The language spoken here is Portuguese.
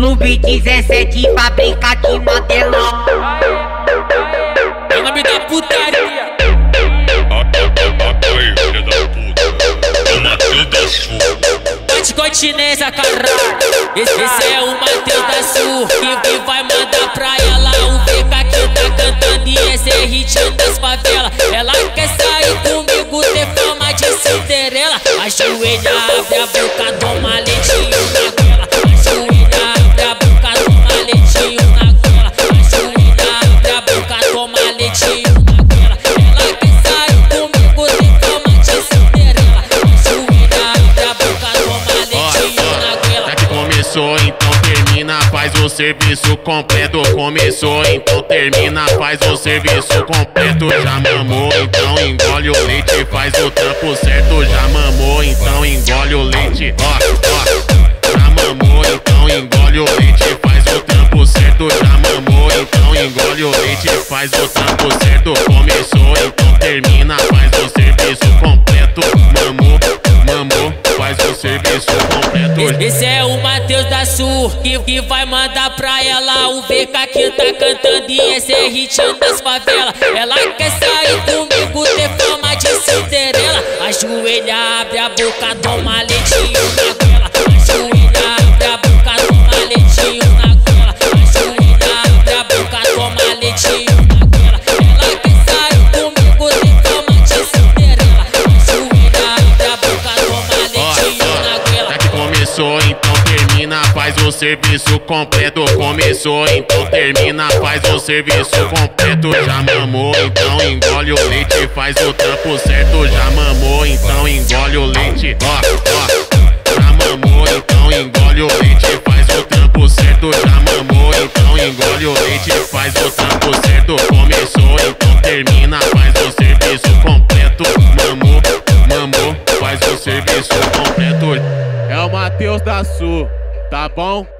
Clube 17 pra brincar de modelão. É o nome da putaria. Apoio, filho da puta. Eu matei da sua. Pode continência, caralho. Esse é o Matheus da Sul que vai mandar pra ela. O VK que tá cantando e esse é hit das favelas. Ela quer sair comigo, ter fama de Cinderela. Ajoelha, abre a boca, toma leitinho na gola. Ajoelha, abre a boca, toma leitinho na gola. Ajoelha, abre a boca, toma leitinho na gola. Ela quer sair comigo, ter fama de Cinderela. Ajoelha, abre a boca, toma leitinho na gola. Já que começou, então termina, faz o serviço completo. Começou, então termina, faz o serviço completo. Já mamou, então engole o leite, faz o trampo certo. Já mamou, então engole o leite. Ó, ó. Já mamou, então engole o leite, faz o trampo certo. Já mamou, então engole o leite, faz o trampo certo. Começou, então termina, faz o serviço completo. Mamou, mamou, faz o serviço completo. Esse é o Matheus da Sul que vai mandar pra ela. O VK que tá cantando e esse é hit das favelas. Ela quer sair comigo, ter fama de Cinderela. Ajoelha, abre a boca, toma leitinho na gola. Ajoelha, abre a boca, toma leitinho na gola. Ajoelha, abre a boca, toma leitinho na gola. Ela quer sair comigo, ter fama de Cinderela. Ajoelha, abre a boca, toma leitinho na gola. Já que começou, então termina, faz o serviço completo. Começou, então termina, faz o serviço completo. Já mamou, então engole o leite, faz o trampo certo. Já mamou, então engole o leite. Ó, ó. Já mamou, então engole o leite, faz o trampo certo. Já mamou, então engole o leite, faz o trampo certo. Começou, então termina, faz o serviço completo. Mamou, mamou, faz o serviço completo. É o Matheus da Sul. Tá bom?